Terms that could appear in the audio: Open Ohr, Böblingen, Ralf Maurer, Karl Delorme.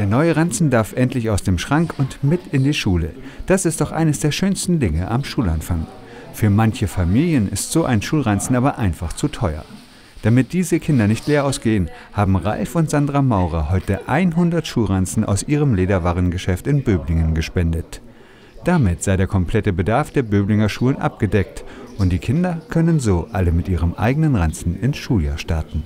Der neue Ranzen darf endlich aus dem Schrank und mit in die Schule. Das ist doch eines der schönsten Dinge am Schulanfang. Für manche Familien ist so ein Schulranzen aber einfach zu teuer. Damit diese Kinder nicht leer ausgehen, haben Ralf und Sandra Maurer heute 100 Schulranzen aus ihrem Lederwarengeschäft in Böblingen gespendet. Damit sei der komplette Bedarf der Böblinger Schulen abgedeckt und die Kinder können so alle mit ihrem eigenen Ranzen ins Schuljahr starten.